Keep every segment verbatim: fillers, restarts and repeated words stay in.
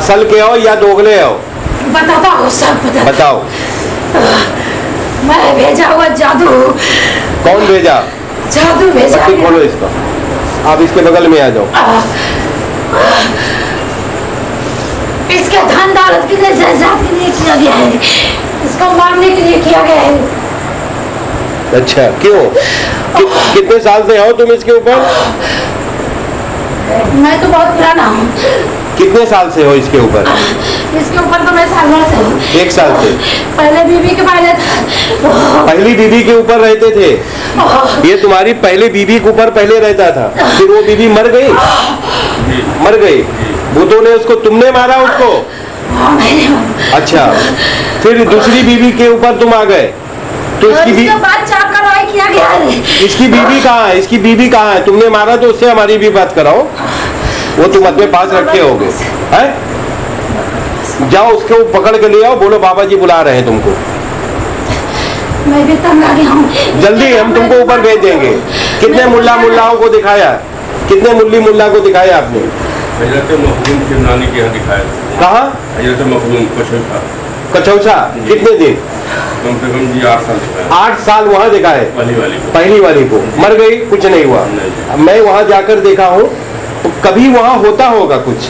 असल के हो या दोगले हो? बताता हूँ सब, बताता। बताओ। मैं भेजा हुआ जादू। कौन भेजा? जादू भेजा। खोलो इसका, आप इसके बगल में आ जाओ। इसके धन दौलत के लिए, जायदाद के लिए किया गया है, इसको मारने के लिए किया गया है। अच्छा, क्यों? कि, कितने साल से हो तुम इसके ऊपर? मैं तो बहुत पुराना हूँ। कितने साल से हो इसके ऊपर? इसके ऊपर तो मैं साल भर से हूँ। एक साल से? पहले बीबी के पाले था। पहली बीबी के ऊपर रहते थे? ये तुम्हारी पहले बीबी के ऊपर पहले रहता था, फिर वो बीबी मर गई? मर गई? भूतों ने उसको, तुमने मारा उसको? अच्छा, फिर दूसरी बीबी के ऊपर तुम आ गए, तो इसकी बीबी किया गया है। इसकी बीबी कहाँ है? इसकी बीबी कहाँ है? तुमने मारा तो उससे हमारी भी बात कराओ, वो तुम अपने पास रखे होगे। हैं? जाओ उसको पकड़ के ले आओ, बोलो बाबा जी बुला रहे हैं तुमको। मैं भी तंग आ गया हूँ। जल्दी, हम तुमको ऊपर भेज देंगे। कितने मुल्ला मुल्लाओं को दिखाया? कितने मुल्ली मुल्ला को दिखाया आपने? कहाँ? कचौसा। कितने दिन? कम से कम जी आठ साल। आठ साल वहाँ देखा है? पहली वाली को। पहली वाली को मर गई, कुछ नहीं हुआ। नहीं। मैं वहाँ जाकर देखा हूँ, तो कभी वहाँ होता होगा कुछ,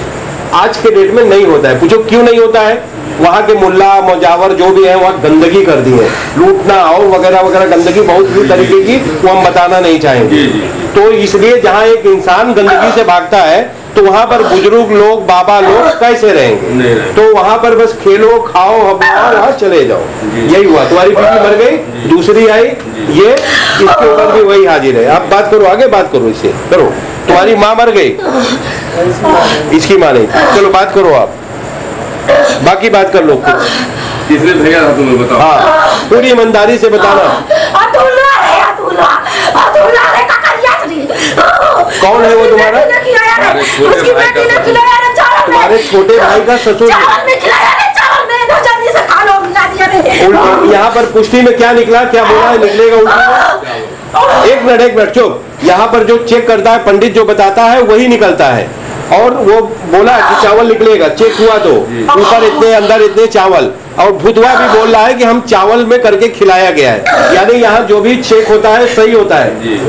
आज के डेट में नहीं होता है। पूछो क्यों नहीं होता है? वहाँ के मुल्ला मजावर जो भी है वहाँ गंदगी कर दी है, लूटना और वगैरह वगैरह, गंदगी बहुत ही तरीके की, वो हम बताना नहीं चाहेंगे। तो इसलिए जहाँ एक इंसान गंदगी से भागता है, तो वहाँ पर बुजुर्ग लोग, बाबा लोग कैसे रहेंगे? तो वहाँ पर बस खेलो, खाओ, हवाओ, वहाँ चले जाओ। यही हुआ। तुम्हारी बीवी मर गई, दूसरी आई, ये इसके ऊपर भी वही हाजिर है। आप बात करो, आगे बात करो, इसे करो। तुम्हारी माँ मर गई, इसकी माँ नहीं, चलो बात करो आप, बाकी बात कर लो। तीसरे भैया था तुम्हें, बताओ। हाँ, पूरी ईमानदारी से बताना। कौन है वो तुम्हारा? तुम्हारे छोटे भाई का ससुर। यहाँ पर पुष्टि में क्या निकला, क्या बोला, निकलेगा उल्टा? एक मिनट, एक मिनट चुप। यहाँ पर जो चेक करता है पंडित, जो बताता है वही निकलता है। और वो बोला कि चावल निकलेगा, चेक हुआ तो ऊपर इतने, अंदर इतने चावल। और भूतवा भी बोल रहा है कि हम चावल में करके खिलाया गया है। यानी यहाँ जो भी चेक होता है सही होता है,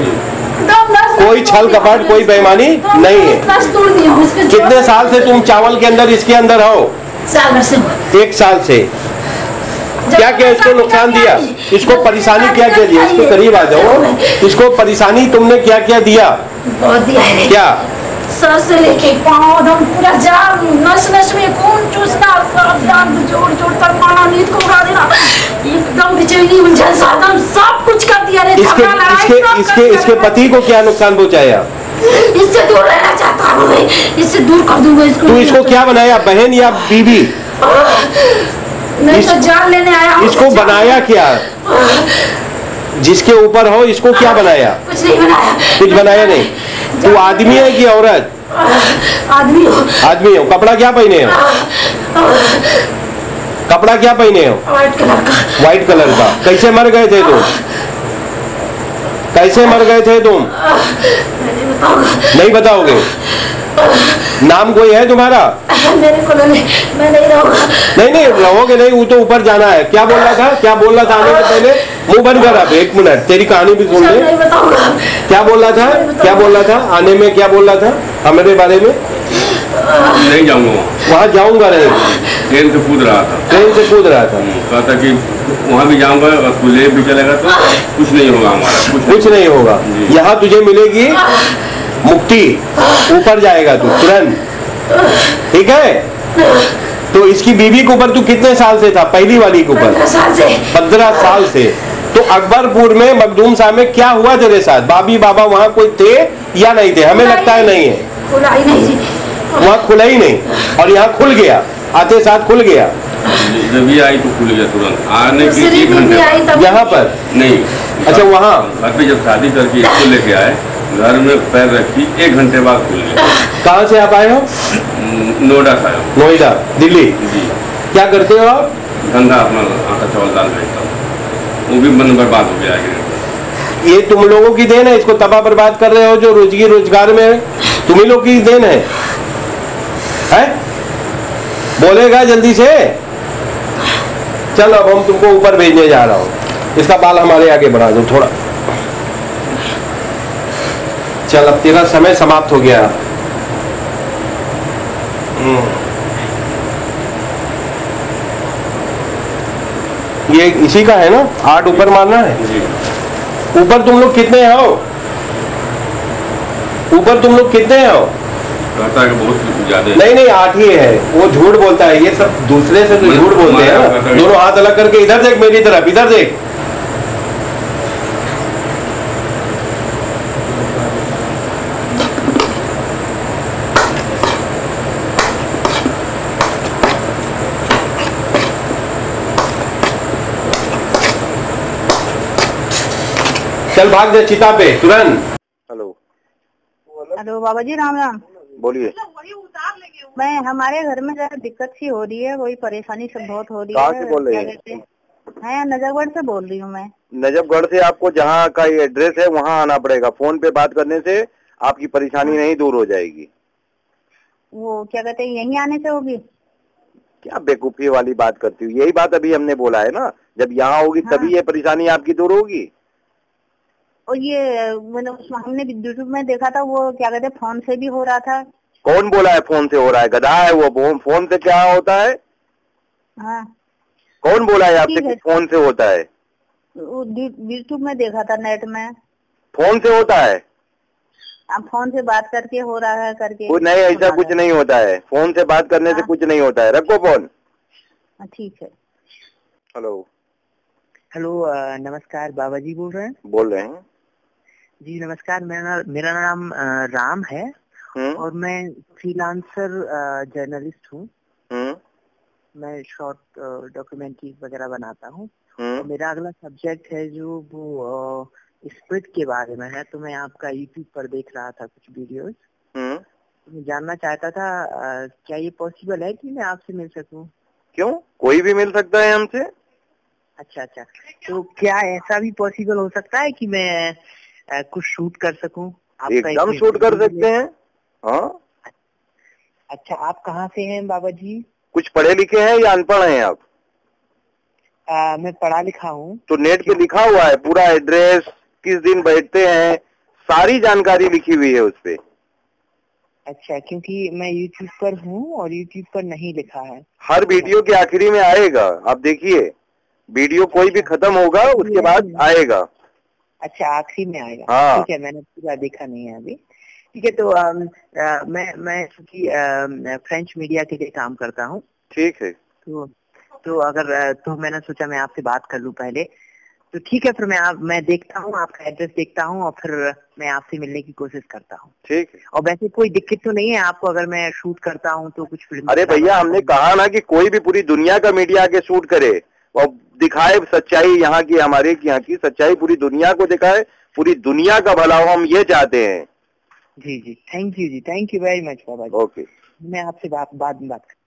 कोई छल कपट, कोई बेईमानी नहीं है। कितने साल से तुम चावल के अंदर, इसके अंदर हो? साल से। एक साल से। क्या क्या इसको नुकसान दिया, इसको परेशानी क्या क्या दिया? इसके करीब आ जाओ। इसको परेशानी तुमने क्या क्या दिया? बहुत दिया है। क्या? सर से लेके पाँव दम पूरा जाम, नस नस में खून चूसना, सब दर्द जोड़ जोड़ कर मारना, नींद को उड़ा देना, एकदम बेचैनी, उलझन, साधन, सब कुछ कर दिया रे। इसके इसके इसके इसके पति को क्या नुकसान पहुँचाया? इससे दूर रहना चाहता हूँ मैं, इससे दूर कर दूंगा इसको। तू इसको क्या बनाया, बहन या बीबी? मैं तो जान लेने आया हूँ। इसको बनाया क्या, जिसके ऊपर हो इसको क्या बनाया? कुछ नहीं बनाया। कुछ बनाया नहीं। तू आदमी है कि औरत? आदमी हो। आदमी हो। कपड़ा क्या पहने हो? कपड़ा क्या पहने हो? व्हाइट कलर का। व्हाइट कलर का। कैसे मर गए थे तुम? कैसे मर गए थे तुम? नहीं बताओगे? नाम कोई है तुम्हारा? मेरे को नहीं, मैं नहीं रहूँगा। नहीं नहीं रहोगे नहीं, वो तो ऊपर जाना है। क्या बोल रहा था, क्या बोल रहा था आने से पहले? मुंह बंद कर आप, एक मिनट, तेरी कहानी भी सुन ले। क्या बोल रहा था, क्या बोल रहा था आने में, क्या बोल रहा था हमारे बारे में? नहीं जाऊँगा वहाँ, जाऊँगा नहीं। ट्रेन से कूद रहा था। ट्रेन से कूद रहा था, कहा था कि वहाँ भी जाऊँगा, ले भी चलेगा तो कुछ नहीं होगा हमारा। कुछ नहीं होगा। यहाँ तुझे मिलेगी मुक्ति, ऊपर जाएगा तू तुरंत, ठीक है? तो इसकी बीवी के ऊपर तू कितने साल से था? पहली वाली के ऊपर पंद्रह साल से। तो अकबरपुर में, मखदूम साहब में क्या हुआ तेरे साथ? बाबी बाबा वहाँ कोई थे या नहीं थे? हमें लगता है नहीं है, वहाँ खुला ही नहीं, और यहाँ खुल गया, आते साथ खुल गया। जब ये आई तो खुल गया तुरंत, आने के एक घंटे यहाँ पर नहीं। अच्छा, वहाँ जब शादी करके इसको लेके आए, घर में पैर रखी, एक घंटे बाद खुल गया। कहाँ से आप आए हो? नोएडा से आया हूँ। नोएडा, दिल्ली जी। क्या करते हो आप? धंधा अपना, आटा चावल दाल बेचता हूँ, वो भी मन बर्बाद हो गया। ये तुम लोगों की देन है, इसको तबाह बर्बाद कर रहे हो। जो रोजी रोजगार में है, तुम्ही लोग की देन है, है? बोलेगा जल्दी से, चल अब हम तुमको ऊपर भेजने जा रहा हूँ। इसका बाल हमारे आगे बढ़ा दो थोड़ा, चल अब तेरा समय समाप्त हो गया। ये इसी का है ना, आठ ऊपर मारना है। ऊपर तुम लोग कितने हो? ऊपर तुम लोग कितने हो? कहता है कि बहुत ज्यादा। नहीं नहीं आठ ही है, वो झूठ बोलता है। ये सब दूसरे से तो झूठ बोलते हैं ना। दोनों हाथ अलग करके इधर देख, मेरी तरफ इधर देख। चल भाग जा चिता पे तुरंत। हेलो हेलो बाबा जी, राम राम। बोलिए। मैं हमारे घर में जरा दिक्कत सी हो रही है, वही परेशानी सब बहुत हो रही है। कहाँ से बोल रही है? मैं नजफगढ़ से बोल रही हूँ। मैं नजफगढ़ से। आपको जहाँ का ये एड्रेस है वहाँ आना पड़ेगा। फोन पे बात करने से आपकी परेशानी नहीं दूर हो जाएगी। वो क्या कहते हैं, यहीं आने से होगी? क्या बेवकूफ़ी वाली बात करती हूँ। यही बात अभी हमने बोला है ना, जब यहाँ होगी तभी ये परेशानी आपकी दूर होगी। और ये मैंने हमने यूट्यूब में देखा था, वो क्या कहते हैं फोन से भी हो रहा था। कौन बोला है फोन से हो रहा है? गधा है वो। फोन से क्या होता है? हाँ। कौन बोला है आपसे फोन से होता है? यूट्यूब में देखा था, नेट में। फोन से होता है? आप फोन से बात करके हो रहा है करके? नहीं, ऐसा कुछ नहीं होता है। फोन से बात करने से कुछ नहीं होता है। रखो फोन। ठीक है। हेलो हेलो नमस्कार, बाबा जी बोल रहे हैं। बोल रहे हैं जी। नमस्कार, मेरा मेरा नाम राम है। हुँ? और मैं फ्रीलांसर जर्नलिस्ट हूँ। मैं शॉर्ट डॉक्यूमेंट्री वगैरह बनाता हूँ। मेरा अगला सब्जेक्ट है जो वो स्प्रिट के बारे में है। तो मैं आपका यूट्यूब पर देख रहा था कुछ वीडियोस। तो मैं जानना चाहता था आ, क्या ये पॉसिबल है कि मैं आपसे मिल सकूँ? क्यों, कोई भी मिल सकता है हमसे। अच्छा अच्छा, तो क्या ऐसा भी पॉसिबल हो सकता है कि मैं आ, कुछ शूट कर सकूँ? एकदम शूट कर सकते हैं। हाँ। अच्छा, आप कहाँ से हैं बाबा जी? कुछ पढ़े लिखे हैं या अनपढ़ हैं आप? आ, मैं पढ़ा लिखा हूँ। तो नेट पे लिखा हुआ है पूरा एड्रेस, किस दिन बैठते हैं, सारी जानकारी लिखी हुई है उसपे। अच्छा, क्योंकि मैं यूट्यूब पर हूँ और यूट्यूब पर नहीं लिखा है। हर वीडियो के आखिरी में आएगा, आप देखिए। वीडियो कोई भी खत्म होगा उसके बाद आएगा। अच्छा, आखिरी में आएगा। ठीक है, मैंने पूरा देखा नहीं है अभी। ठीक है, तो आ, आ, मैं मैं क्योंकि फ्रेंच मीडिया के लिए काम करता हूँ। ठीक है। तो तो अगर तो मैंने सोचा मैं आपसे बात कर लूँ पहले। तो ठीक है, फिर मैं आप मैं देखता हूँ, आपका एड्रेस देखता हूँ और फिर मैं आपसे मिलने की कोशिश करता हूँ। ठीक है। और वैसे कोई दिक्कत तो नहीं है आपको अगर मैं शूट करता हूँ तो कुछ फिल्म? अरे भैया, हमने कहा ना कि कोई भी पूरी दुनिया का मीडिया आके शूट करे और दिखाए सच्चाई यहाँ की, हमारे यहाँ की सच्चाई पूरी दुनिया को दिखाए, पूरी दुनिया का भला हो, हम ये चाहते हैं। जी जी, थैंक यू जी, थैंक यू वेरी मच बाबा जी। ओके, मैं आपसे बात बाद में बात